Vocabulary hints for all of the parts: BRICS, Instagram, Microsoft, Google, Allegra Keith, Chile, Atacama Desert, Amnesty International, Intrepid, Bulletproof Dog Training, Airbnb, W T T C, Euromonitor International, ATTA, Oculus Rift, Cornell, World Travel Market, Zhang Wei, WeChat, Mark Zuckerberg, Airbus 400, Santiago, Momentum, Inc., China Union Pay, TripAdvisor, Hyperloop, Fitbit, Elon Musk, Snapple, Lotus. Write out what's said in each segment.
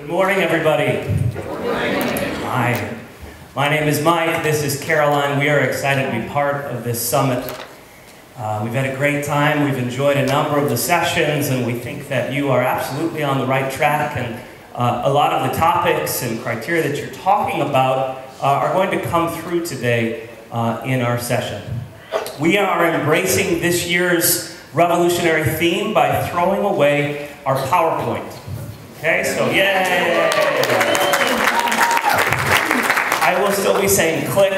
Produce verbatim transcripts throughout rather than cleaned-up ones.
Good morning, everybody. Good morning. Hi. My name is Mike. This is Caroline. We are excited to be part of this summit. Uh, we've had a great time. We've enjoyed a number of the sessions, and we think that you are absolutely on the right track. And uh, a lot of the topics and criteria that you're talking about uh, are going to come through today uh, in our session. We are embracing this year's revolutionary theme by throwing away our PowerPoint. Okay, so yay! I will still be saying click,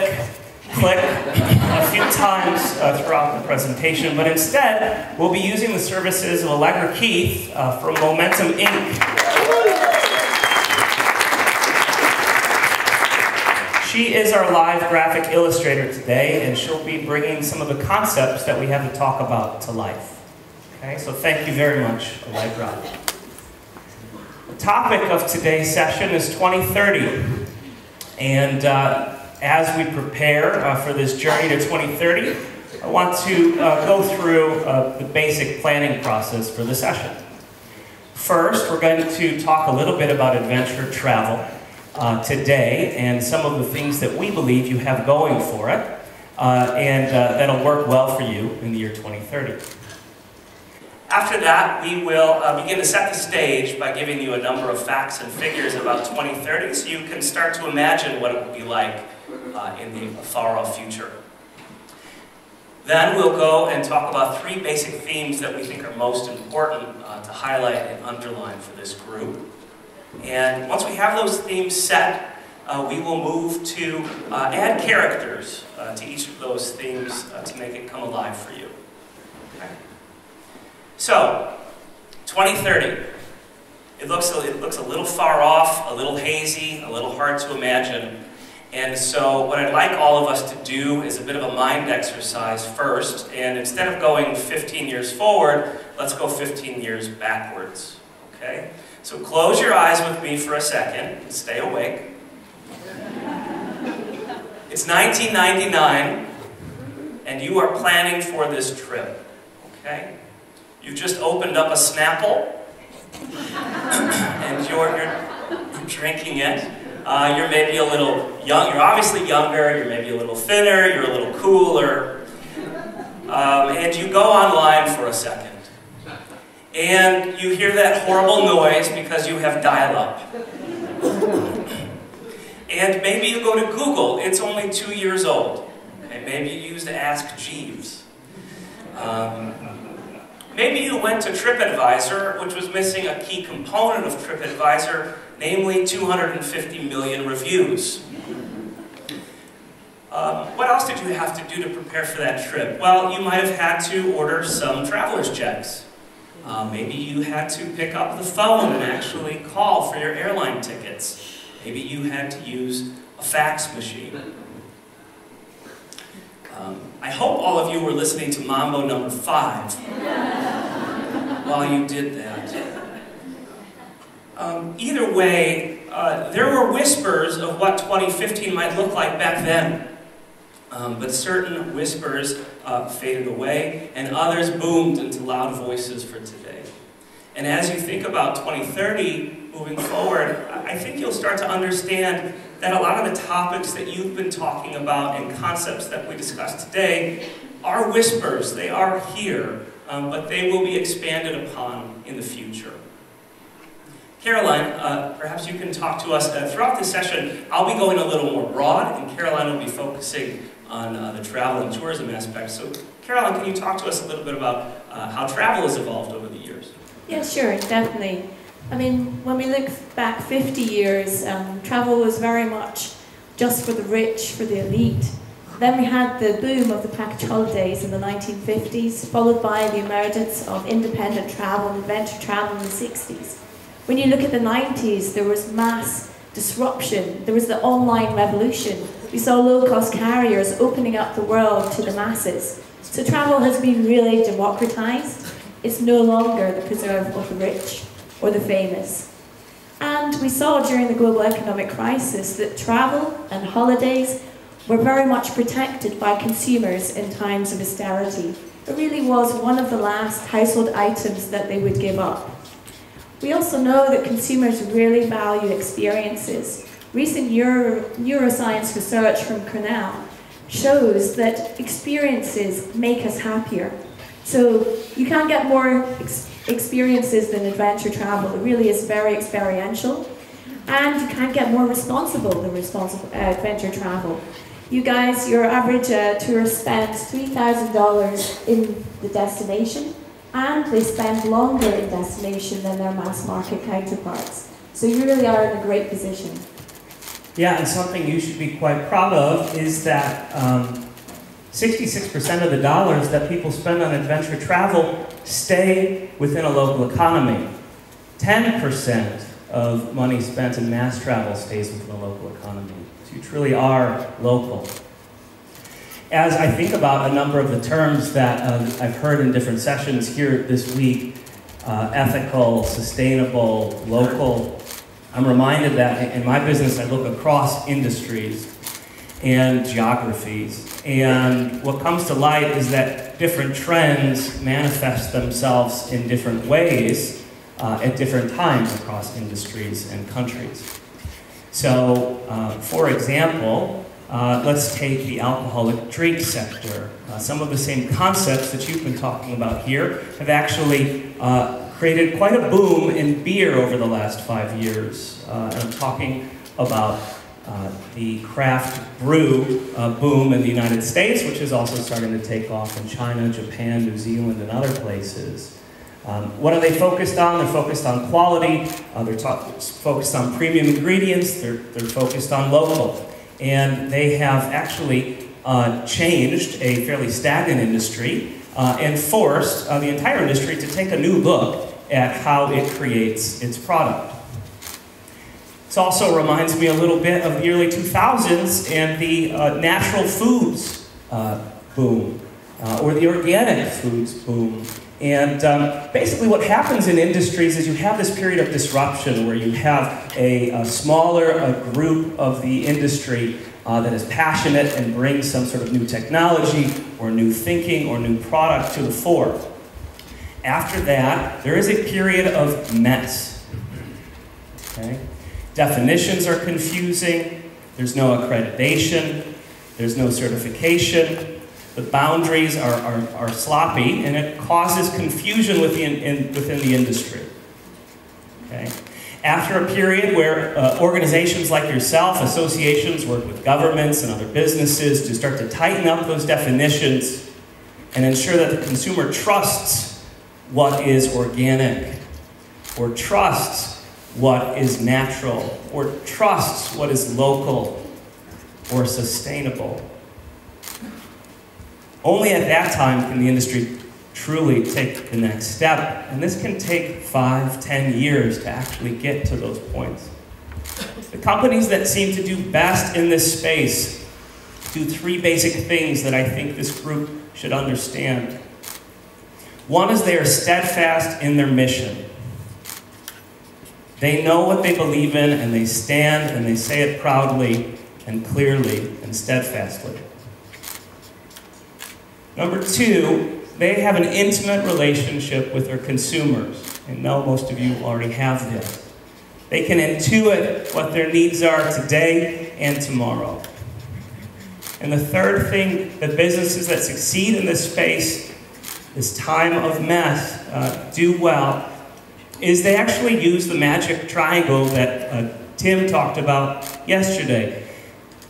click a few times uh, throughout the presentation, but instead we'll be using the services of Allegra Keith uh, from Momentum, Incorporated. She is our live graphic illustrator today, and she'll be bringing some of the concepts that we have to talk about to life. Okay, so thank you very much, Allegra. The topic of today's session is twenty thirty, and uh, as we prepare uh, for this journey to twenty thirty, I want to uh, go through uh, the basic planning process for the session. First, we're going to talk a little bit about adventure travel uh, today and some of the things that we believe you have going for it, uh, and uh, that'll work well for you in the year twenty thirty. After that, we will uh, begin to set the stage by giving you a number of facts and figures about twenty thirty, so you can start to imagine what it will be like uh, in the far-off future. Then we'll go and talk about three basic themes that we think are most important uh, to highlight and underline for this group. And once we have those themes set, uh, we will move to uh, add characters uh, to each of those themes uh, to make it come alive for you. Okay? So, twenty thirty, it looks, it looks a little far off, a little hazy, a little hard to imagine. And so what I'd like all of us to do is a bit of a mind exercise first, and instead of going fifteen years forward, let's go fifteen years backwards, okay? So close your eyes with me for a second and stay awake. It's nineteen ninety-nine, and you are planning for this trip, okay? You've just opened up a Snapple, and you're, you're drinking it. Uh, you're maybe a little young, you're obviously younger, you're maybe a little thinner, you're a little cooler. Um, and you go online for a second. And you hear that horrible noise because you have dial-up. And maybe you go to Google, it's only two years old. Okay, maybe you used Ask Jeeves. Um, Maybe you went to TripAdvisor, which was missing a key component of TripAdvisor, namely two hundred fifty million reviews. Um, what else did you have to do to prepare for that trip? Well, you might have had to order some traveler's checks. Uh, maybe you had to pick up the phone and actually call for your airline tickets. Maybe you had to use a fax machine. Um, I hope all of you were listening to Mambo Number five while you did that. Um, either way, uh, there were whispers of what twenty fifteen might look like back then. Um, but certain whispers uh, faded away, and others boomed into loud voices for today. And as you think about twenty thirty, moving forward, I think you'll start to understand that a lot of the topics that you've been talking about and concepts that we discussed today are whispers. They are here, um, but they will be expanded upon in the future. Caroline, uh, perhaps you can talk to us. Uh, throughout this session, I'll be going a little more broad, and Caroline will be focusing on uh, the travel and tourism aspect. So, Caroline, can you talk to us a little bit about uh, how travel has evolved over the years? Yeah, sure, definitely. I mean, when we look back fifty years, um, travel was very much just for the rich, for the elite. Then we had the boom of the package holidays in the nineteen fifties, followed by the emergence of independent travel and adventure travel in the sixties. When you look at the nineties, there was mass disruption. There was the online revolution. We saw low-cost carriers opening up the world to the masses. So travel has been really democratized. It's no longer the preserve of the rich or the famous. And we saw during the global economic crisis that travel and holidays were very much protected by consumers in times of austerity. It really was one of the last household items that they would give up. We also know that consumers really value experiences. Recent Euro neuroscience research from Cornell shows that experiences make us happier. So you can't get more ex experiences than adventure travel. It really is very experiential. And you can't get more responsible than responsible uh, adventure travel. You guys, your average uh, tourist spends three thousand dollars in the destination, and they spend longer in destination than their mass market counterparts. So you really are in a great position. Yeah, and something you should be quite proud of is that um, sixty-six percent of the dollars that people spend on adventure travel stay within a local economy. ten percent of money spent in mass travel stays within a local economy. So you truly are local. As I think about a number of the terms that uh, I've heard in different sessions here this week, uh, ethical, sustainable, local, I'm reminded that in my business I look across industries and geographies. And what comes to light is that different trends manifest themselves in different ways uh, at different times across industries and countries. So, uh, for example, uh, let's take the alcoholic drink sector. Uh, some of the same concepts that you've been talking about here have actually uh, created quite a boom in beer over the last five years. Uh, and I'm talking about Uh, the craft brew uh, boom in the United States, which is also starting to take off in China, Japan, New Zealand, and other places. Um, what are they focused on? They're focused on quality, uh, they're focused on premium ingredients, they're, they're focused on local. And they have actually uh, changed a fairly stagnant industry uh, and forced uh, the entire industry to take a new look at how it creates its product. This also reminds me a little bit of the early two thousands and the uh, natural foods uh, boom, uh, or the organic foods boom. And um, basically what happens in industries is you have this period of disruption where you have a, a smaller a group of the industry uh, that is passionate and brings some sort of new technology or new thinking or new product to the fore. After that, there is a period of mess. Okay? Definitions are confusing, there's no accreditation, there's no certification, the boundaries are, are, are sloppy, and it causes confusion within, in, within the industry. Okay? After a period where uh, organizations like yourself, associations, work with governments and other businesses to start to tighten up those definitions and ensure that the consumer trusts what is organic, or trusts what is natural, or trusts what is local or sustainable. Only at that time can the industry truly take the next step, and this can take five, ten years to actually get to those points. The companies that seem to do best in this space do three basic things that I think this group should understand. One is they are steadfast in their mission. They know what they believe in, and they stand, and they say it proudly, and clearly, and steadfastly. Number two, they have an intimate relationship with their consumers. I know most of you already have this. They can intuit what their needs are today and tomorrow. And the third thing that businesses that succeed in this space, this time of mess, uh, do well, is they actually use the magic triangle that uh, Tim talked about yesterday.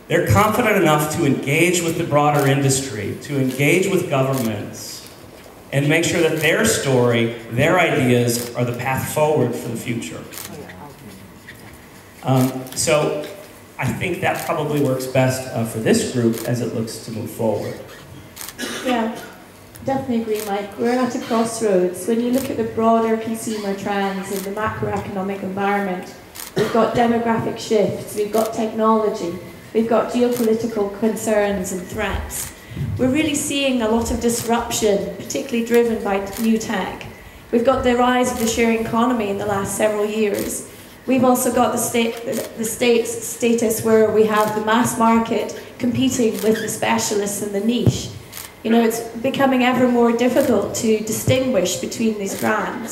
They're confident enough to engage with the broader industry, to engage with governments, and make sure that their story, their ideas, are the path forward for the future. Um, so I think that probably works best uh, for this group as it looks to move forward. Yeah. Definitely agree, Mike. We're at a crossroads. When you look at the broader consumer trends and the macroeconomic environment, we've got demographic shifts, we've got technology, we've got geopolitical concerns and threats. We're really seeing a lot of disruption, particularly driven by new tech. We've got the rise of the sharing economy in the last several years. We've also got the state, the state's status where we have the mass market competing with the specialists and the niche. You know, it's becoming ever more difficult to distinguish between these brands,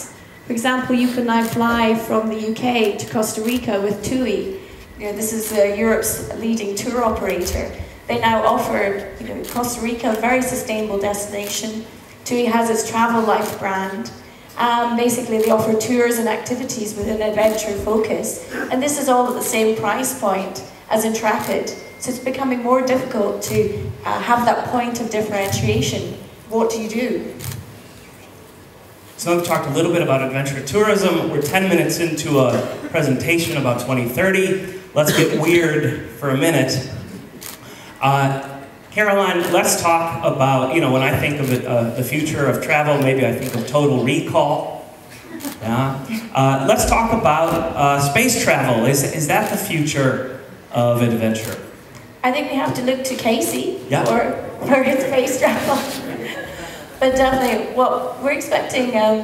For example, you can now fly from the U K to Costa Rica with T U I. You know, this is uh, Europe's leading tour operator. They now offer, you know, Costa Rica, a very sustainable destination. T U I has its Travel Life brand. Um, basically, they offer tours and activities with an adventure focus. And this is all at the same price point as Intrepid. So it's becoming more difficult to uh, have that point of differentiation. What do you do? So now we've talked a little bit about adventure tourism. We're ten minutes into a presentation about twenty thirty. Let's get weird for a minute. Uh, Caroline, let's talk about, you know, when I think of it, uh, the future of travel, maybe I think of Total Recall. Yeah. Uh, let's talk about uh, space travel. Is, is that the future of adventure? I think we have to look to Casey yeah. for, for his space travel. But definitely, what we're expecting, um,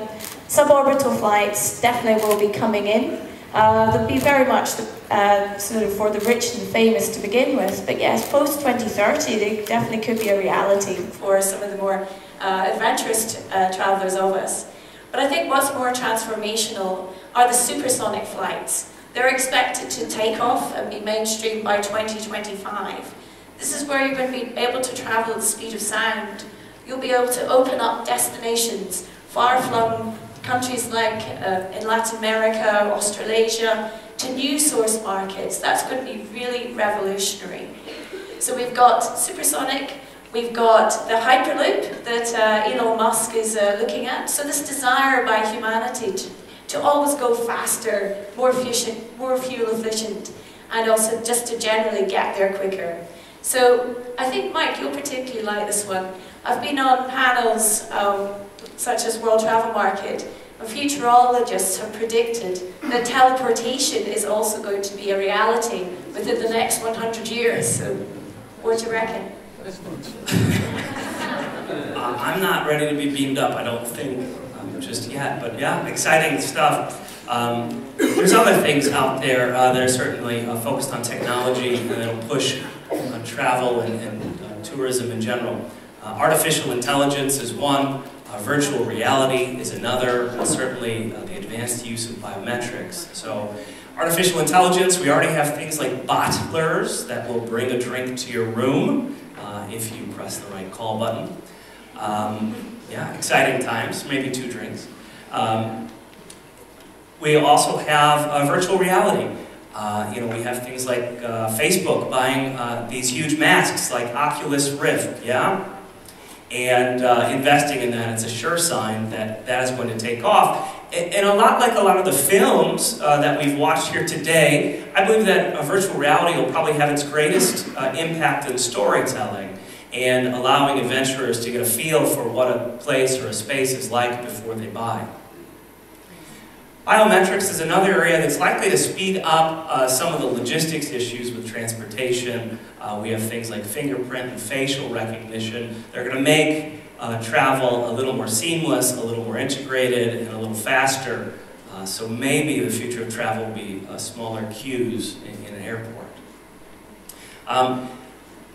suborbital flights definitely will be coming in. Uh, they'll be very much the, uh, sort of for the rich and famous to begin with. But yes, post twenty thirty, they definitely could be a reality for some of the more uh, adventurous uh, travelers of us. But I think what's more transformational are the supersonic flights. They're expected to take off and be mainstream by twenty twenty-five. This is where you're going to be able to travel at the speed of sound. You'll be able to open up destinations, far-flung countries like uh, in Latin America, Australasia, to new source markets. That's going to be really revolutionary. So we've got supersonic, we've got the Hyperloop that uh, Elon Musk is uh, looking at. So this desire by humanity to, to always go faster, more efficient, more fuel efficient, and also just to generally get there quicker. So I think, Mike, you'll particularly like this one. I've been on panels um, such as World Travel Market, and futurologists have predicted that teleportation is also going to be a reality within the next one hundred years. So, what do you reckon? uh, I'm not ready to be beamed up, I don't think, um, just yet. But yeah, exciting stuff. Um, there's other things out there uh, that are certainly uh, focused on technology and that'll push uh, travel and, and uh, tourism in general. Uh, artificial intelligence is one, uh, virtual reality is another, and certainly uh, the advanced use of biometrics. So artificial intelligence, we already have things like bottlers that will bring a drink to your room uh, if you press the right call button. Um, yeah, exciting times, maybe two drinks. Um, we also have uh, virtual reality. Uh, you know, we have things like uh, Facebook buying uh, these huge masks like Oculus Rift, yeah? And uh, investing in that, it's a sure sign that that is going to take off. And, and a lot like a lot of the films uh, that we've watched here today, I believe that uh, virtual reality will probably have its greatest uh, impact in storytelling and allowing adventurers to get a feel for what a place or a space is like before they buy. Biometrics is another area that's likely to speed up uh, some of the logistics issues with transportation. Uh, we have things like fingerprint and facial recognition. They're going to make uh, travel a little more seamless, a little more integrated, and a little faster. Uh, so maybe the future of travel will be uh, smaller queues in, in an airport. Um,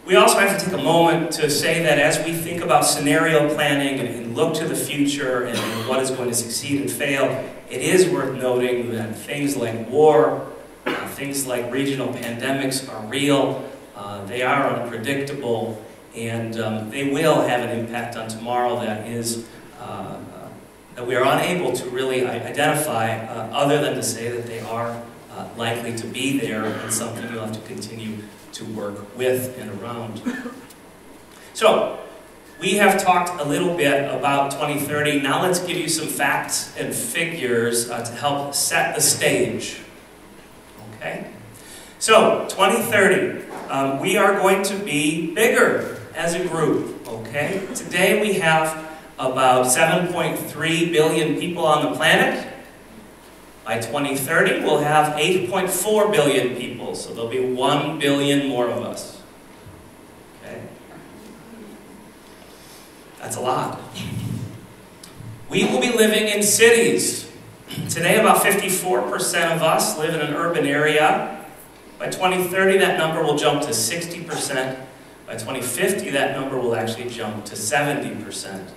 we also have to take a moment to say that as we think about scenario planning and, and look to the future and, and what is going to succeed and fail, it is worth noting that things like war, uh, things like regional pandemics are real, uh, they are unpredictable, and um, they will have an impact on tomorrow that is uh, uh, that we are unable to really identify uh, other than to say that they are uh, likely to be there and something you'll have to continue to work with and around. So, we have talked a little bit about twenty thirty. Now let's give you some facts and figures uh, to help set the stage. Okay? So, twenty thirty, um, we are going to be bigger as a group. Okay? Today we have about seven point three billion people on the planet. By twenty thirty, we'll have eight point four billion people, so there'll be one billion more of us. That's a lot. We will be living in cities. Today, about fifty-four percent of us live in an urban area. By twenty thirty, that number will jump to sixty percent. By twenty fifty, that number will actually jump to seventy percent.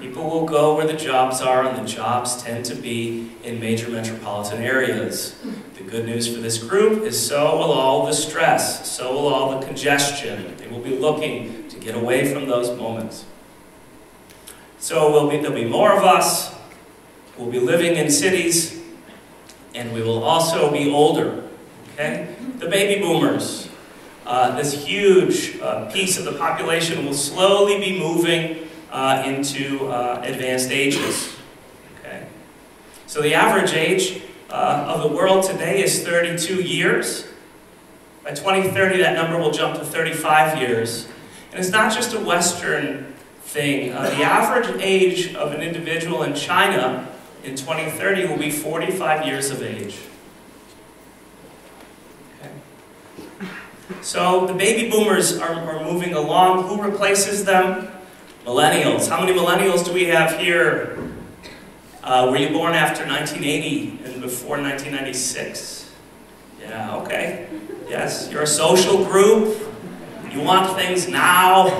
People will go where the jobs are, and the jobs tend to be in major metropolitan areas. The good news for this group is so will all the stress, so will all the congestion. They will be looking to get away from those moments. So we'll be, there'll be more of us, we'll be living in cities, and we will also be older, okay? The baby boomers. Uh, this huge uh, piece of the population will slowly be moving Uh, into uh, advanced ages. Okay? So the average age uh, of the world today is thirty-two years. By twenty thirty, that number will jump to thirty-five years. And it's not just a Western thing. Uh, the average age of an individual in China in twenty thirty will be forty-five years of age. Okay? So the baby boomers are, are moving along. Who replaces them? Millennials. How many millennials do we have here? Uh, were you born after nineteen eighty and before nineteen ninety-six? Yeah, okay. Yes, you're a social group. You want things now.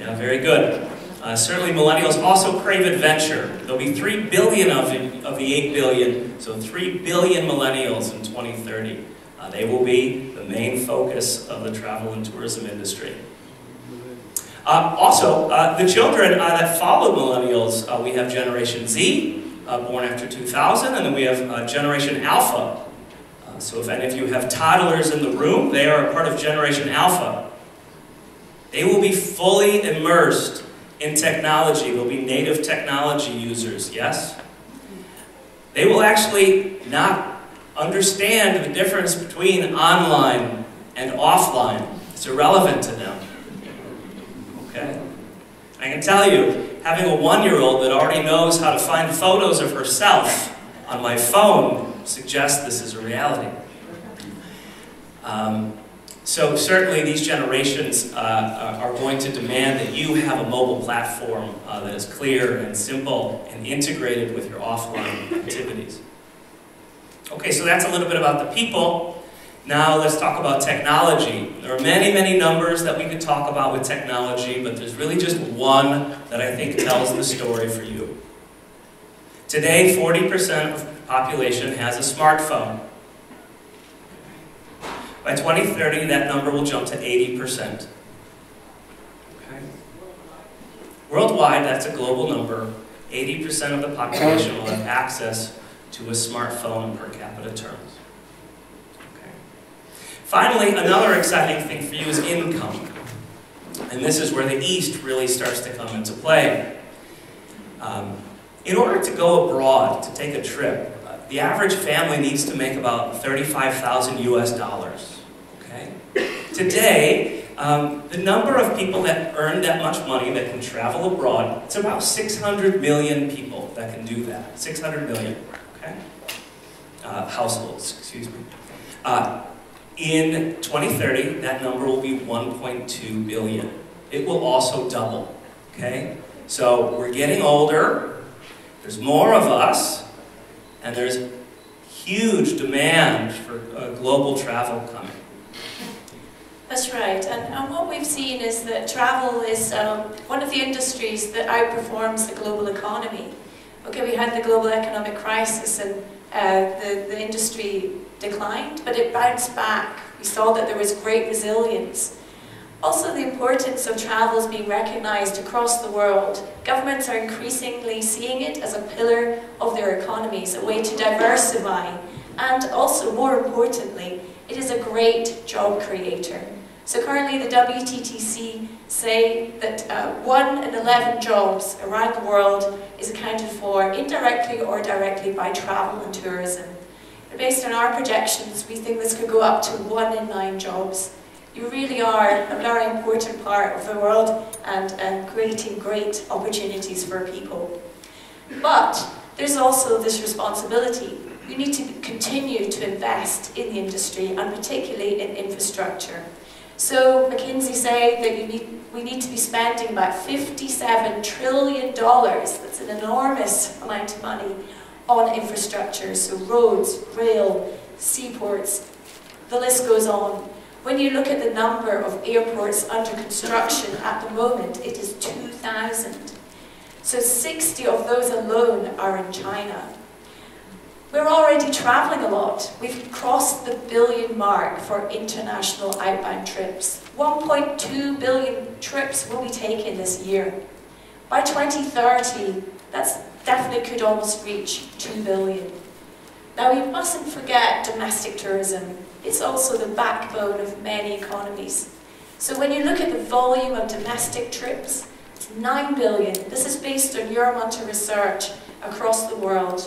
Yeah, very good. Uh, certainly millennials also crave adventure. There'll be three billion of the, of the eight billion, so three billion millennials in twenty thirty. Uh, they will be the main focus of the travel and tourism industry. Uh, also, uh, the children uh, that follow millennials, uh, we have Generation Z, uh, born after two thousand, and then we have uh, Generation Alpha. Uh, so if any of you have toddlers in the room, they are a part of Generation Alpha. They will be fully immersed in technology. They'll be native technology users, yes? They will actually not understand the difference between online and offline. It's irrelevant to them. Okay. I can tell you, having a one-year-old that already knows how to find photos of herself on my phone suggests this is a reality. Um, so certainly these generations uh, are going to demand that you have a mobile platform uh, that is clear and simple and integrated with your offline activities. Okay, so that's a little bit about the people. Now let's talk about technology. There are many, many numbers that we could talk about with technology, but there's really just one that I think tells the story for you. Today, forty percent of the population has a smartphone. By twenty thirty, that number will jump to eighty percent. Okay. Worldwide, that's a global number. eighty percent of the population will have access to a smartphone in per capita terms. Finally, another exciting thing for you is income. And this is where the East really starts to come into play. Um, in order to go abroad, to take a trip, uh, the average family needs to make about thirty-five thousand U S dollars. Okay? Today, um, the number of people that earn that much money that can travel abroad, it's about six hundred million people that can do that. six hundred million, okay? Uh, households, excuse me. Uh, In twenty thirty, that number will be one point two billion. It will also double, okay? So we're getting older, there's more of us, and there's huge demand for uh, global travel coming. That's right, and, and what we've seen is that travel is um, one of the industries that outperforms the global economy. Okay, we had the global economic crisis and uh, the, the industry declined, but it bounced back. We saw that there was great resilience. Also, the importance of travel is being recognised across the world. Governments are increasingly seeing it as a pillar of their economies, a way to diversify. And also, more importantly, it is a great job creator. So currently, the W T T C say that uh, one in eleven jobs around the world is accounted for indirectly or directly by travel and tourism. Based on our projections, we think this could go up to one in nine jobs. You really are a very important part of the world and, and creating great opportunities for people. But there's also this responsibility. We need to continue to invest in the industry and particularly in infrastructure. So McKinsey say that you need, we need to be spending about fifty-seven trillion dollars, that's an enormous amount of money, on infrastructure, so roads, rail, seaports, the list goes on. When you look at the number of airports under construction at the moment, it is two thousand. So sixty of those alone are in China. We're already traveling a lot. We've crossed the billion mark for international outbound trips. one point two billion trips will be taken this year. By twenty thirty, that's definitely could almost reach two billion. Now we mustn't forget domestic tourism. It's also the backbone of many economies. So when you look at the volume of domestic trips, it's nine billion. This is based on Euromonitor research across the world.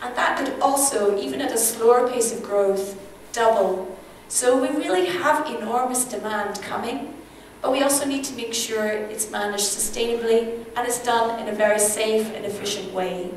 And that could also, even at a slower pace of growth, double. So we really have enormous demand coming, but we also need to make sure it's managed sustainably and it's done in a very safe and efficient way.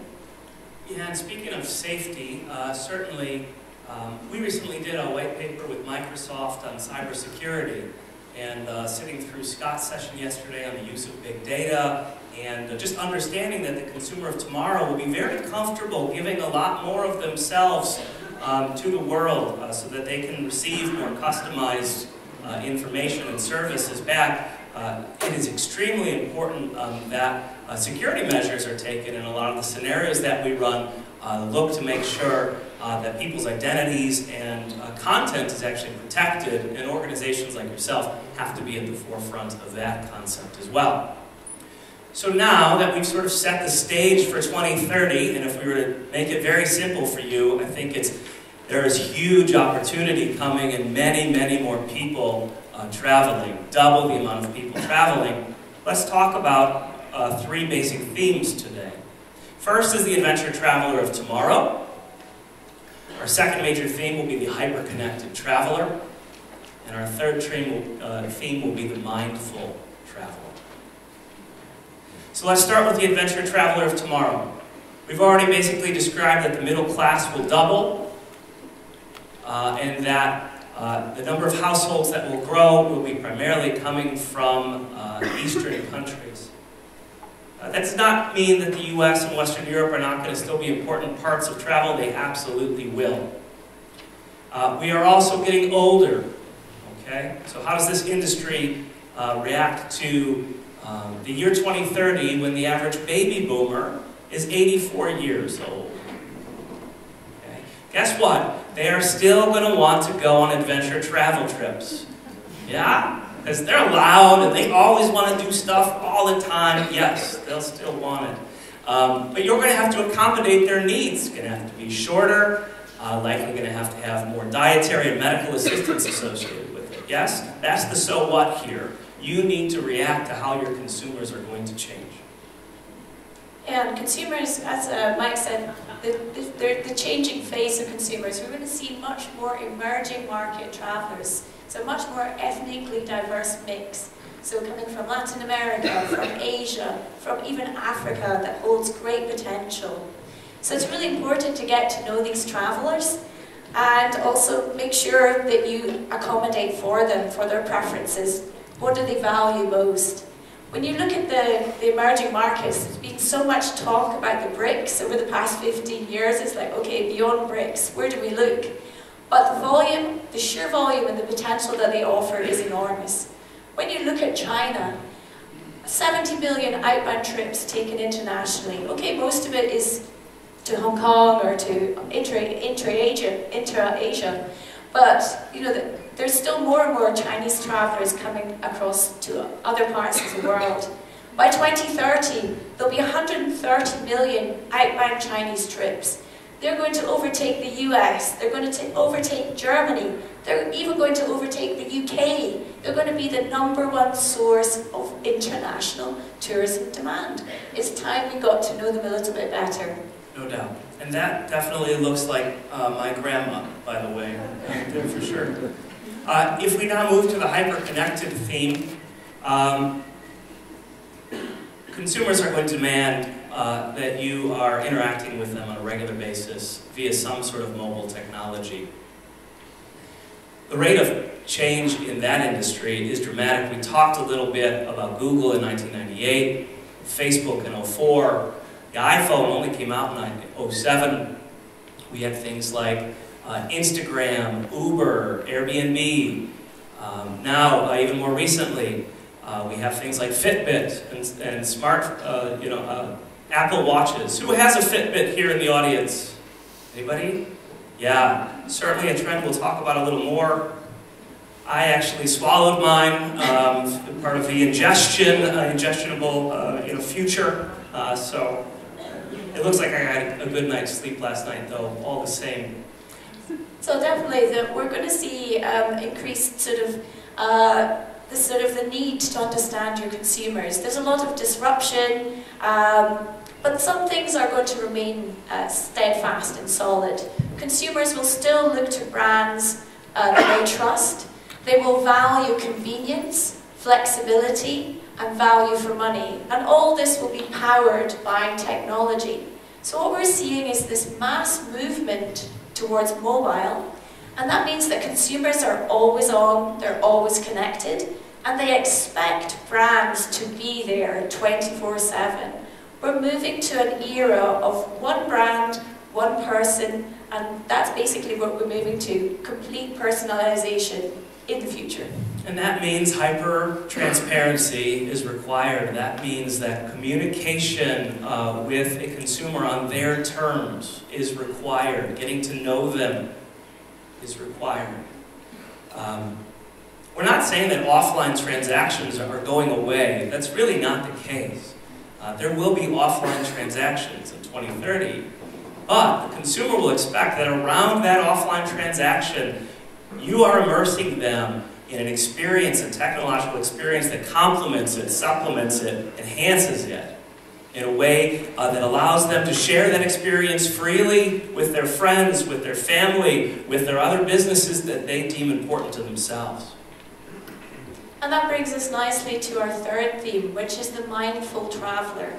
Yeah, and speaking of safety, uh, certainly um, we recently did a white paper with Microsoft on cybersecurity, and uh, sitting through Scott's session yesterday on the use of big data, and just understanding that the consumer of tomorrow will be very comfortable giving a lot more of themselves um, to the world uh, so that they can receive more customized uh, information and services back. Uh, it is extremely important um, that uh, security measures are taken, and a lot of the scenarios that we run uh, look to make sure uh, that people's identities and uh, content is actually protected, and organizations like yourself have to be at the forefront of that concept as well. So now that we've sort of set the stage for twenty thirty, and if we were to make it very simple for you, I think it's, there is huge opportunity coming and many, many more people uh, traveling, double the amount of people traveling. Let's talk about uh, three basic themes today. First is the adventure traveler of tomorrow. Our second major theme will be the hyper-connected traveler. And our third theme will, uh, theme will be the mindful traveler. So let's start with the adventure traveler of tomorrow. We've already basically described that the middle class will double, uh, and that uh, the number of households that will grow will be primarily coming from uh, Eastern countries. Uh, that does not mean that the U S and Western Europe are not going to still be important parts of travel. They absolutely will. Uh, we are also getting older. Okay? So how does this industry uh, react to Um, the year twenty thirty, when the average baby boomer is eighty-four years old? Okay. Guess what? They are still going to want to go on adventure travel trips. Yeah? Because they're loud and they always want to do stuff all the time. Yes, they'll still want it. Um, but you're going to have to accommodate their needs. It's going to have to be shorter, uh, likely going to have to have more dietary and medical assistance associated with it. Yes? That's the so what here. You need to react to how your consumers are going to change. And consumers, as uh, Mike said, the, the, the changing face of consumers. We're going to see much more emerging market travelers, so much more ethnically diverse mix. So coming from Latin America, from Asia, from even Africa, that holds great potential. So it's really important to get to know these travelers, and also make sure that you accommodate for them, for their preferences. What do they value most? When you look at the, the emerging markets, there's been so much talk about the BRICS over the past fifteen years. It's like, okay, beyond BRICS, where do we look? But the volume, the sheer volume and the potential that they offer is enormous. When you look at China, seventy million outbound trips taken internationally. Okay, most of it is to Hong Kong or to intra-Asia, intra-Asia. But, you know, the, there's still more and more Chinese travelers coming across to other parts of the world. By twenty thirty, there'll be one hundred thirty million outbound Chinese trips. They're going to overtake the U S, they're going to overtake Germany, they're even going to overtake the U K. They're going to be the number one source of international tourism demand. It's time we got to know them a little bit better. No doubt. And that definitely looks like uh, my grandma, by the way, uh, for sure. Uh, if we now move to the hyper-connected theme, um, consumers are going to demand uh, that you are interacting with them on a regular basis via some sort of mobile technology. The rate of change in that industry is dramatic. We talked a little bit about Google in nineteen ninety-eight, Facebook in oh four. The iPhone only came out in oh seven. We had things like uh, Instagram, Uber, Airbnb. Um, now, uh, even more recently, Uh, we have things like Fitbit and, and smart, uh, you know, uh, Apple Watches. Who has a Fitbit here in the audience? Anybody? Yeah, certainly a trend we'll talk about a little more. I actually swallowed mine, um, part of the ingestion, uh, ingestionable uh, you know, future. Uh, so it looks like I had a good night's sleep last night, though, all the same. So definitely, the, we're going to see um, increased sort of uh, the sort of the need to understand your consumers. There's a lot of disruption, um, but some things are going to remain uh, steadfast and solid. Consumers will still look to brands uh, that they trust. They will value convenience, flexibility, and value for money. And all this will be powered by technology. So what we're seeing is this mass movement towards mobile, and that means that consumers are always on, they're always connected, and they expect brands to be there twenty-four seven. We're moving to an era of one brand, one person, and that's basically what we're moving to, complete personalization in the future. And that means hyper-transparency is required. That means that communication uh, with a consumer on their terms is required. Getting to know them is required. Um, we're not saying that offline transactions are going away. That's really not the case. Uh, there will be offline transactions in twenty thirty, but the consumer will expect that around that offline transaction, you are immersing them in an experience, a technological experience that complements it, supplements it, enhances it in a way uh, that allows them to share that experience freely with their friends, with their family, with their other businesses that they deem important to themselves. And that brings us nicely to our third theme, which is the mindful traveler.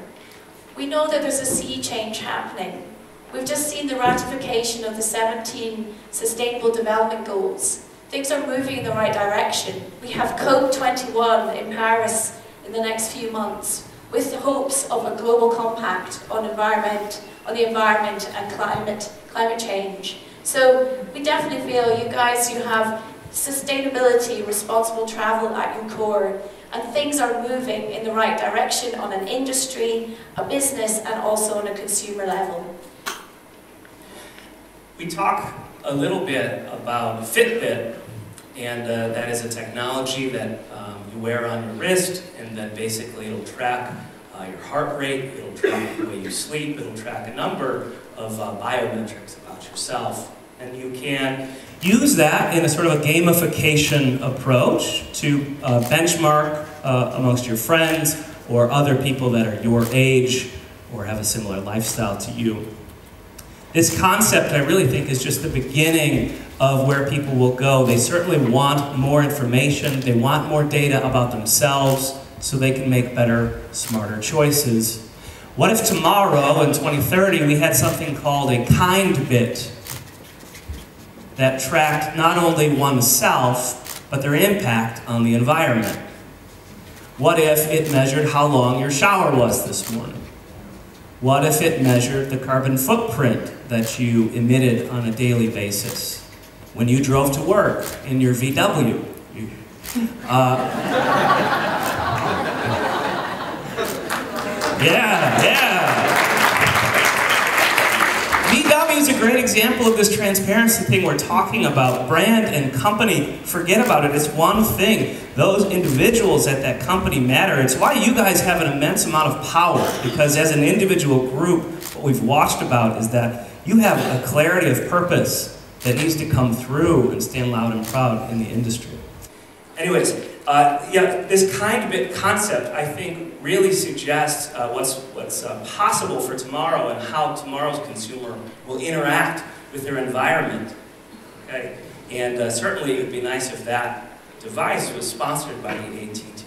We know that there's a sea change happening. We've just seen the ratification of the seventeen Sustainable Development Goals. Things are moving in the right direction. We have COP twenty-one in Paris in the next few months, with the hopes of a global compact on environment, on the environment and climate, climate change. So we definitely feel you guys, you have sustainability, responsible travel at your core, and things are moving in the right direction on an industry, a business, and also on a consumer level. We talk a little bit about Fitbit, and uh, that is a technology that um, you wear on your wrist, and then basically it'll track uh, your heart rate, it'll track the way you sleep, it'll track a number of uh, biometrics about yourself. And you can use that in a sort of a gamification approach to uh, benchmark uh, amongst your friends or other people that are your age or have a similar lifestyle to you. This concept, I really think, is just the beginning of where people will go. They certainly want more information. They want more data about themselves so they can make better, smarter choices. What if tomorrow, in twenty thirty, we had something called a kind bit that tracked not only oneself, but their impact on the environment? What if it measured how long your shower was this morning? What if it measured the carbon footprint that you emitted on a daily basis when you drove to work in your V W? Uh, yeah, yeah. V W is a great example of this transparency thing we're talking about. Brand and company, forget about it. It's one thing. Those individuals at that company matter. It's why you guys have an immense amount of power, because as an individual group, what we've watched about is that you have a clarity of purpose that needs to come through and stand loud and proud in the industry. Anyways, uh, yeah, this kind bit concept, I think, really suggests uh, what's, what's uh, possible for tomorrow and how tomorrow's consumer will interact with their environment. Okay? And uh, certainly it would be nice if that device was sponsored by the A T T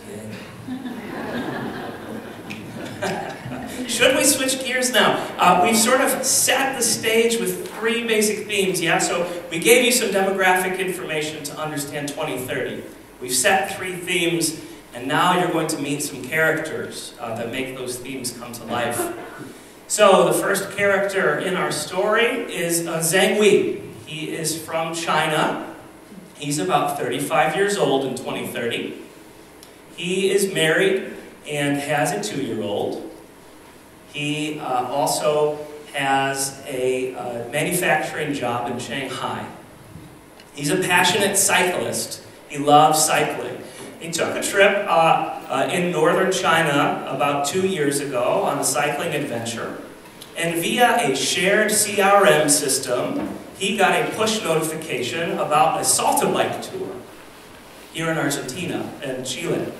A. Should we switch gears now? Uh, we've sort of set the stage with three basic themes, yeah? So we gave you some demographic information to understand twenty thirty. We've set three themes, and now you're going to meet some characters uh, that make those themes come to life. So the first character in our story is uh, Zhang Wei. He is from China. He's about thirty-five years old in twenty thirty. He is married and has a two-year-old. He uh, also has a uh, manufacturing job in Shanghai. He's a passionate cyclist. He loves cycling. He took a trip uh, uh, in northern China about two years ago on a cycling adventure. And via a shared C R M system, he got a push notification about a mountain bike tour here in Argentina and Chile.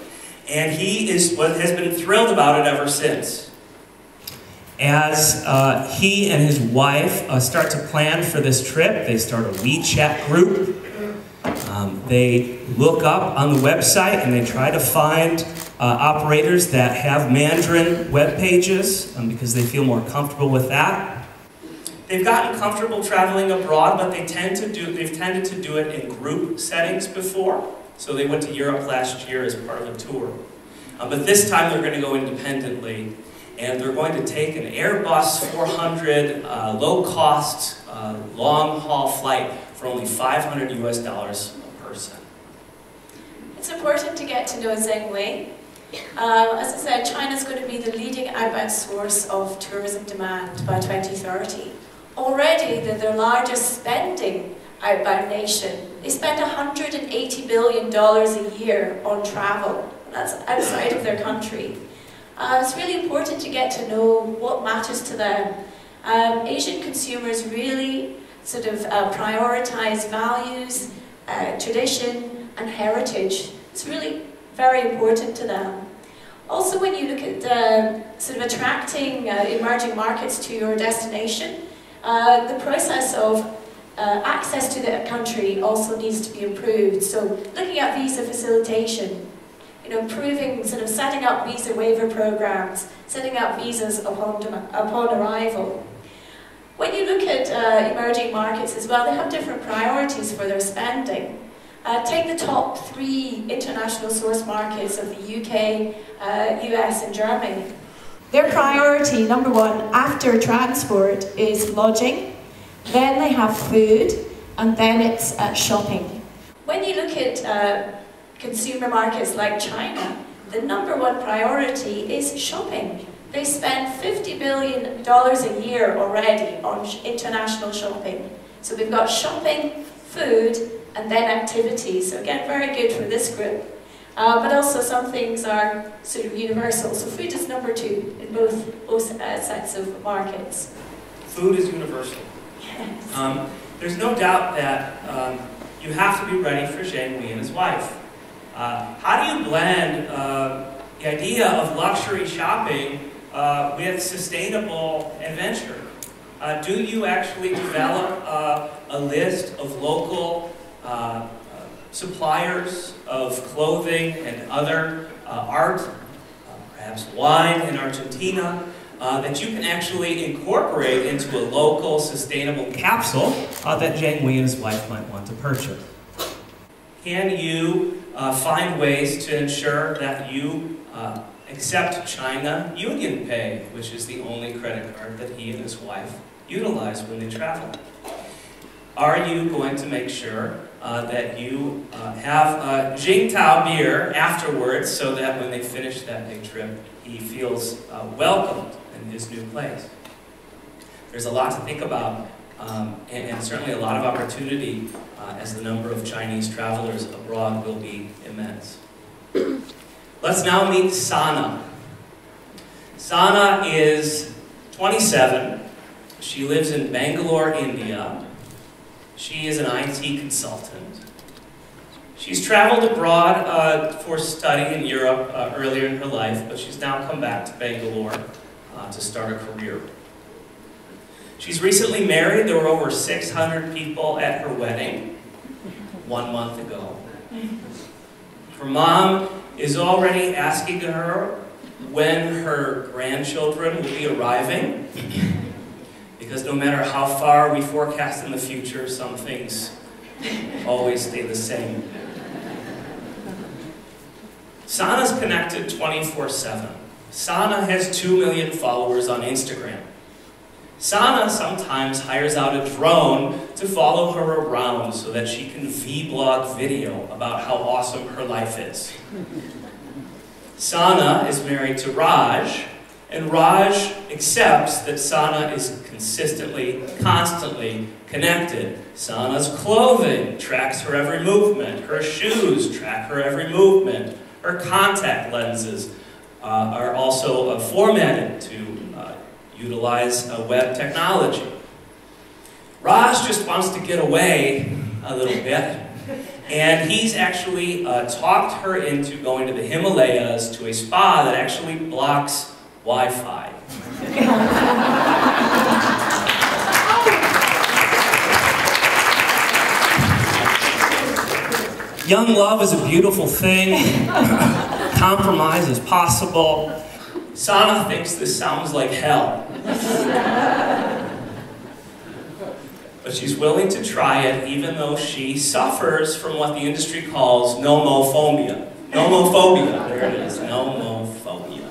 And he is, has been thrilled about it ever since. As uh, he and his wife uh, start to plan for this trip, they start a WeChat group. Um, they look up on the website and they try to find uh, operators that have Mandarin web pages um, because they feel more comfortable with that. They've gotten comfortable traveling abroad, but they tend to do, they've tended to do it in group settings before. So they went to Europe last year as part of a tour. Uh, but this time they're going to go independently, and they're going to take an Airbus four hundred uh, low-cost, uh, long-haul flight for only five hundred U S dollars a person. It's important to get to know Zheng Wei. Uh, as I said, China's going to be the leading outbound source of tourism demand by twenty thirty. Already, they're the largest spending outbound nation. They spend one hundred eighty billion dollars a year on travel. That's outside of their country. Uh, it's really important to get to know what matters to them. Um, Asian consumers really sort of uh, prioritize values, uh, tradition, and heritage. It's really very important to them. Also, when you look at the, sort of attracting uh, emerging markets to your destination, uh, the process of uh, access to the country also needs to be improved. So, looking at visa facilitation, you know, improving, sort of setting up visa waiver programs, setting up visas upon, upon arrival. When you look at uh, emerging markets as well, they have different priorities for their spending. Uh, take the top three international source markets of the U K, uh, U S and Germany. Their priority, number one, after transport is lodging, then they have food, and then it's uh, shopping. When you look at uh, consumer markets like China, the number one priority is shopping. They spend fifty billion dollars a year already on international shopping. So we've got shopping, food, and then activities. So again, very good for this group. Uh, but also some things are sort of universal. So food is number two in both, both uh, sets of markets. Food is universal. Yes. Um, there's no doubt that um, you have to be ready for Zheng Wei and his wife. Uh, how do you blend uh, the idea of luxury shopping Uh, with sustainable adventure? Uh, do you actually develop uh, a list of local uh, uh, suppliers of clothing and other uh, art, uh, perhaps wine in Argentina, uh, that you can actually incorporate into a local sustainable capsule uh, that Zheng Wei and his wife might want to purchase? Can you uh, find ways to ensure that you uh, accept China Union Pay, which is the only credit card that he and his wife utilize when they travel? Are you going to make sure uh, that you uh, have uh, Jingtao beer afterwards so that when they finish that big trip, he feels uh, welcomed in his new place? There's a lot to think about, um, and, and certainly a lot of opportunity uh, as the number of Chinese travelers abroad will be immense. Let's now meet Sana. Sana is twenty-seven. She lives in Bangalore, India. She is an I T consultant. She's traveled abroad uh, for study in Europe uh, earlier in her life, but she's now come back to Bangalore uh, to start a career. She's recently married. There were over six hundred people at her wedding one month ago. Her mom is already asking her when her grandchildren will be arriving, because no matter how far we forecast in the future, some things always stay the same. Sana's connected twenty-four seven. Sana has two million followers on Instagram. Sana sometimes hires out a drone to follow her around so that she can vlog video about how awesome her life is. Sana is married to Raj, and Raj accepts that Sana is consistently, constantly connected. Sana's clothing tracks her every movement. Her shoes track her every movement. Her contact lenses uh, are also uh, formatted to uh, utilize uh, web technology. Raj just wants to get away a little bit, and he's actually uh, talked her into going to the Himalayas to a spa that actually blocks Wi-Fi. Young love is a beautiful thing. Compromise is possible. Sana thinks this sounds like hell. But she's willing to try it, even though she suffers from what the industry calls nomophobia. Nomophobia, there it is, nomophobia.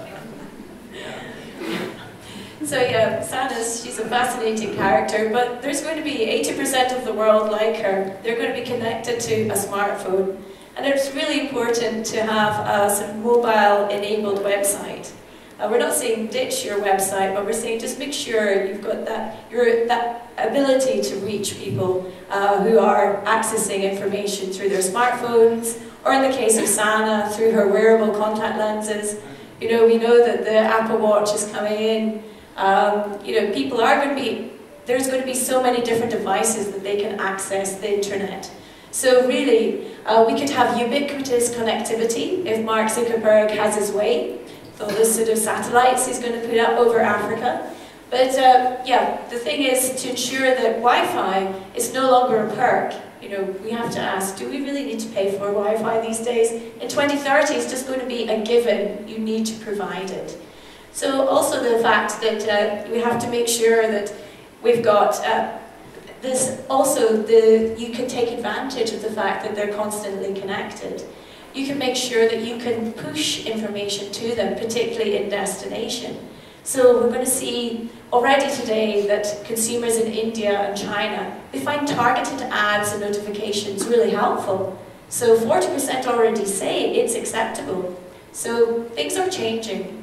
So yeah, Sana's, she's a fascinating character, but there's going to be eighty percent of the world like her. They're going to be connected to a smartphone. And it's really important to have a, a mobile-enabled website. Uh, we're not saying ditch your website, but we're saying just make sure you've got that, your, that ability to reach people uh, who are accessing information through their smartphones, or in the case of Sana, through her wearable contact lenses. You know, we know that the Apple Watch is coming in. Um, you know, people are going to be, there's going to be so many different devices that they can access the internet. So really, uh, we could have ubiquitous connectivity if Mark Zuckerberg has his way, with all those sort of satellites he's going to put up over Africa. But uh, yeah, the thing is to ensure that Wi-Fi is no longer a perk. You know, we have to ask, do we really need to pay for Wi-Fi these days? In twenty thirty, it's just going to be a given. You need to provide it. So also the fact that uh, we have to make sure that we've got uh, this, also the, you can take advantage of the fact that they're constantly connected. You can make sure that you can push information to them, particularly in destination. So we're going to see already today that consumers in India and China, they find targeted ads and notifications really helpful. So forty percent already say it's acceptable. So things are changing.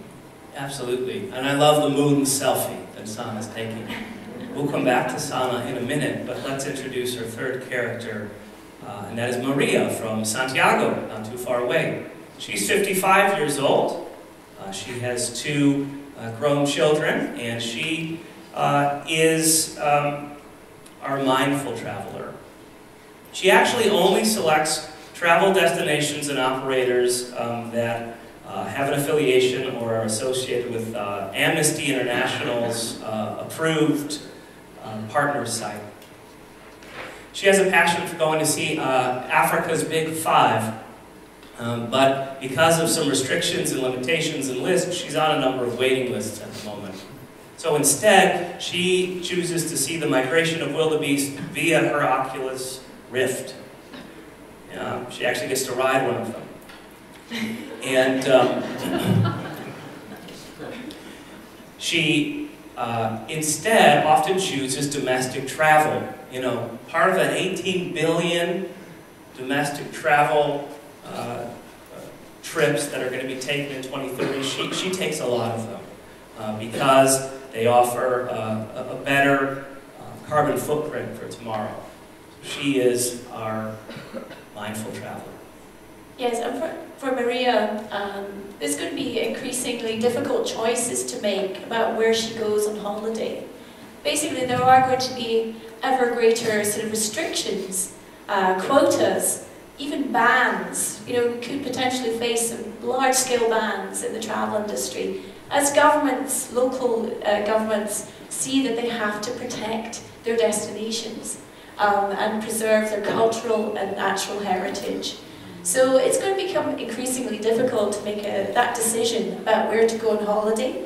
Absolutely. And I love the moon selfie that Sana's taking. We'll come back to Sana in a minute, but let's introduce her third character, uh, and that is Maria from Santiago, not too far away. She's fifty-five years old. Uh, she has two uh, grown children, and she uh, is um, our mindful traveler. She actually only selects travel destinations and operators um, that Uh, have an affiliation or are associated with uh, Amnesty International's uh, approved uh, partner site. She has a passion for going to see uh, Africa's Big Five, um, but because of some restrictions and limitations and lists, she's on a number of waiting lists at the moment. So instead, she chooses to see the migration of wildebeest via her Oculus Rift. Uh, she actually gets to ride one of them. And um, she uh, instead often chooses domestic travel. You know, part of that eighteen billion domestic travel uh, uh, trips that are going to be taken in twenty thirty, she, she takes a lot of them uh, because they offer uh, a, a better uh, carbon footprint for tomorrow. She is our mindful traveler. Yes, and for, for Maria, um, there's going to be increasingly difficult choices to make about where she goes on holiday. Basically, there are going to be ever greater sort of restrictions, uh, quotas, even bans. You know, we could potentially face some large-scale bans in the travel industry as governments, local uh, governments, see that they have to protect their destinations um, and preserve their cultural and natural heritage. So it's going to become increasingly difficult to make a, that decision about where to go on holiday.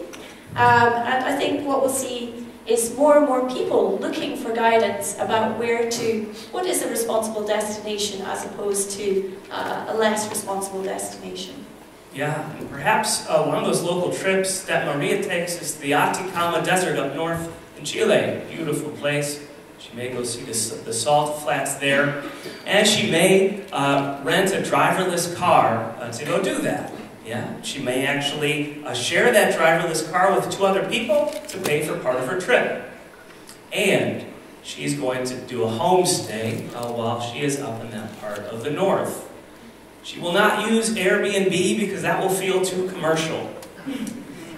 Um, and I think what we'll see is more and more people looking for guidance about where to, what is a responsible destination as opposed to uh, a less responsible destination. Yeah, and perhaps uh, one of those local trips that Maria takes is the Atacama Desert up north in Chile. Beautiful place. She may go see the, the salt flats there, and she may uh, rent a driverless car uh, to go do that. Yeah, she may actually uh, share that driverless car with two other people to pay for part of her trip. And she's going to do a homestay uh, while she is up in that part of the north. She will not use Airbnb because that will feel too commercial.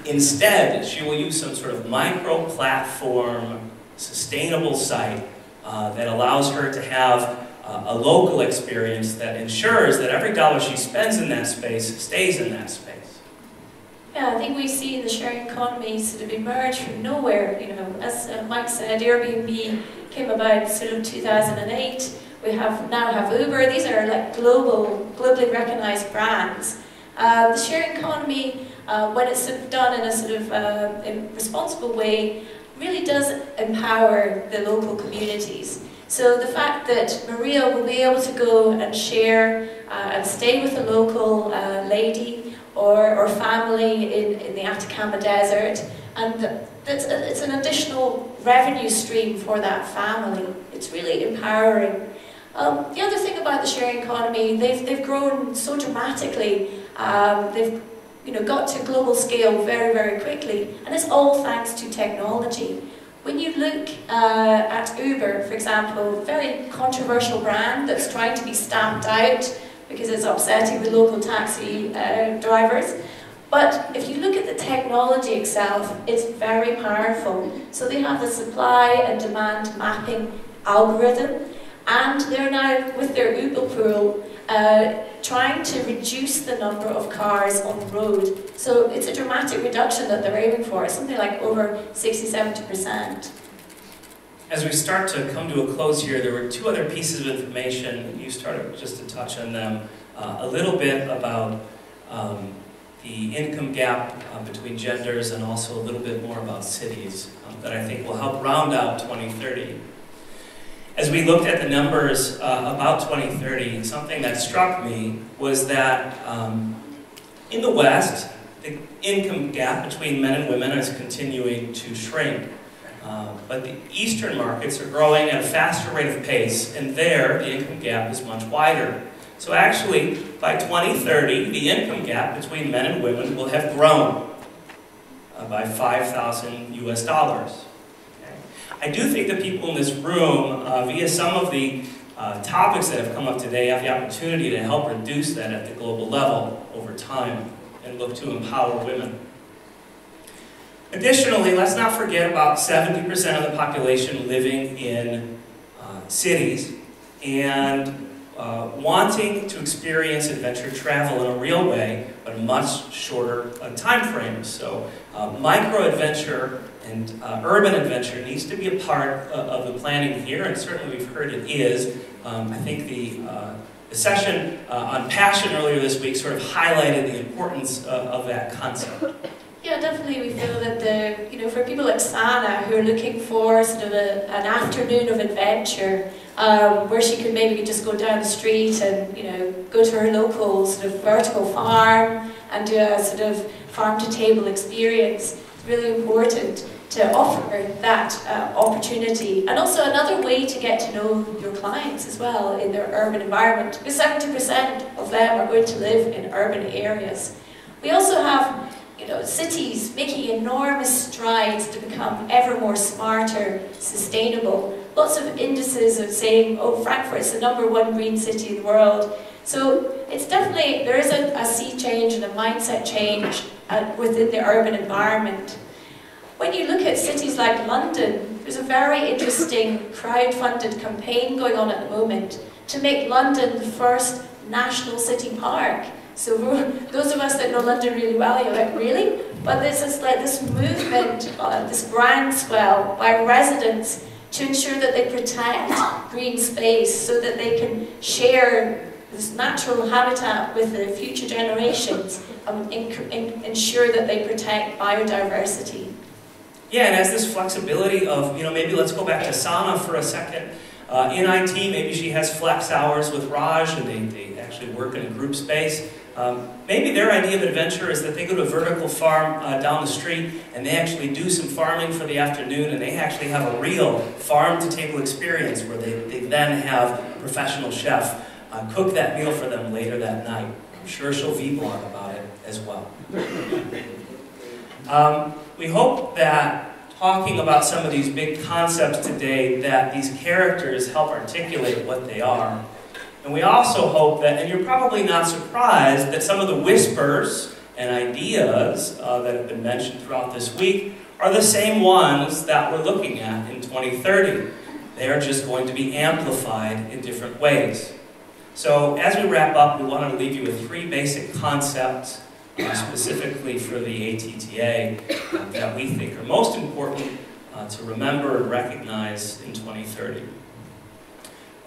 Instead, she will use some sort of micro-platform, sustainable site uh, that allows her to have a local experience that ensures that every dollar she spends in that space stays in that space. Yeah, I think we see the sharing economy sort of emerge from nowhere. You know, as Mike said, Airbnb came about sort of two thousand eight. We have now have Uber. These are like global, globally recognized brands. Uh, the sharing economy, uh, when it's sort of done in a sort of uh, responsible way, really does empower the local communities. So the fact that Maria will be able to go and share uh, and stay with a local uh, lady or, or family in, in the Atacama Desert, and that's, it's an additional revenue stream for that family. It's really empowering. Um, the other thing about the sharing economy, they've, they've grown so dramatically. Um, they've you know, got to global scale very, very quickly, and it's all thanks to technology. When you look uh, at Uber, for example, very controversial brand that's trying to be stamped out because it's upsetting the local taxi uh, drivers. But if you look at the technology itself, it's very powerful. So they have the supply and demand mapping algorithm, and they're now, with their Uber pool, uh, trying to reduce the number of cars on the road. So it's a dramatic reduction that they're aiming for. It's something like over sixty, seventy percent. As we start to come to a close here, there were two other pieces of information. You started just to touch on them uh, a little bit about um, the income gap uh, between genders, and also a little bit more about cities um, that I think will help round out twenty thirty. As we looked at the numbers uh, about twenty thirty, something that struck me was that um, in the West, the income gap between men and women is continuing to shrink. Uh, but the Eastern markets are growing at a faster rate of pace, and there the income gap is much wider. So actually, by twenty thirty, the income gap between men and women will have grown uh, by five thousand U S dollars. I do think that people in this room, uh, via some of the uh, topics that have come up today, have the opportunity to help reduce that at the global level over time and look to empower women. Additionally, let's not forget about seventy percent of the population living in uh, cities and uh, wanting to experience adventure travel in a real way, but a much shorter uh, time frame. So uh, micro-adventure and uh, urban adventure needs to be a part uh, of the planning here, and certainly we've heard it is. Um, I think the, uh, the session uh, on passion earlier this week sort of highlighted the importance uh, of that concept. Yeah, definitely we feel that the, you know, for people like Sana who are looking for sort of a, an afternoon of adventure um, where she can maybe just go down the street and, you know, go to her local sort of vertical farm and do a sort of farm-to-table experience, really important to offer that uh, opportunity. And also another way to get to know your clients as well in their urban environment, because seventy percent of them are going to live in urban areas. We also have, you know, cities making enormous strides to become ever more smarter, sustainable. Lots of indices of saying, oh, Frankfurt's the number one green city in the world. So it's definitely, there is a, a sea change and a mindset change uh, within the urban environment. When you look at cities like London, there's a very interesting crowdfunded campaign going on at the moment to make London the first national city park. So those of us that know London really well, you're like, really? But this is like this movement, uh, this groundswell by residents to ensure that they protect green space so that they can share this natural habitat with the future generations and um, ensure that they protect biodiversity. Yeah, and as this flexibility of, you know, maybe let's go back to Sana for a second. Uh, in I T, maybe she has flex hours with Raj, and they, they actually work in a group space. Um, maybe their idea of adventure is that they go to a vertical farm uh, down the street, and they actually do some farming for the afternoon, and they actually have a real farm-to-table experience where they, they then have a professional chef Uh, cook that meal for them later that night. I'm sure she'll vlog about it as well. Um, we hope that talking about some of these big concepts today, that these characters help articulate what they are. And we also hope that, and you're probably not surprised, that some of the whispers and ideas uh, that have been mentioned throughout this week are the same ones that we're looking at in twenty thirty. They are just going to be amplified in different ways. So as we wrap up, we want to leave you with three basic concepts uh, specifically for the A T T A uh, that we think are most important uh, to remember and recognize in twenty thirty.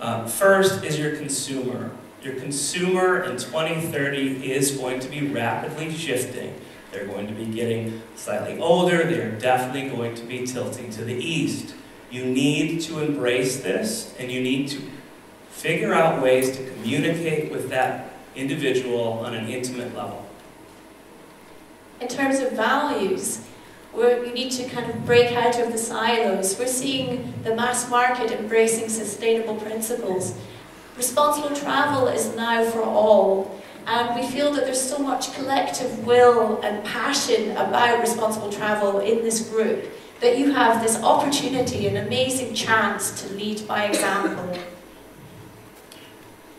Uh, first is your consumer. Your consumer in twenty thirty is going to be rapidly shifting. They're going to be getting slightly older. They're definitely going to be tilting to the east. You need to embrace this, and you need to figure out ways to communicate with that individual on an intimate level. In terms of values, We're, we need to kind of break out of the silos. We're seeing the mass market embracing sustainable principles. Responsible travel is now for all. And we feel that there's so much collective will and passion about responsible travel in this group that you have this opportunity, an amazing chance to lead by example.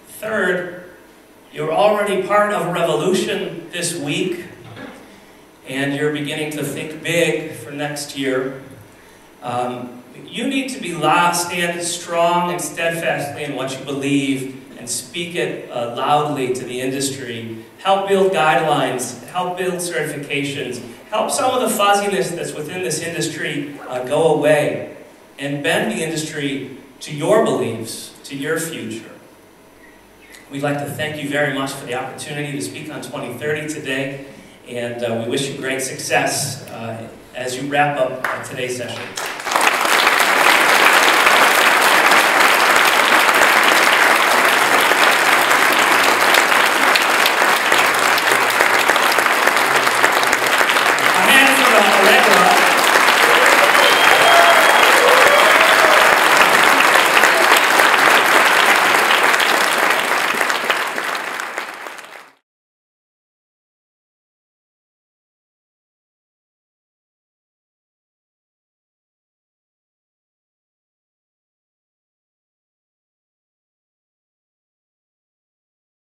Third, you're already part of a revolution this week. And you're beginning to think big for next year. Um, you need to be loud, stand strong and steadfastly in what you believe and speak it uh, loudly to the industry. Help build guidelines, help build certifications, help some of the fuzziness that's within this industry uh, go away, and bend the industry to your beliefs, to your future. We'd like to thank you very much for the opportunity to speak on twenty thirty today. And uh, we wish you great success uh, as you wrap up uh, today's session. A hand for Allegra.